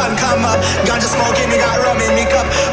sun come up. Ganja smoking, me got rum in me cup.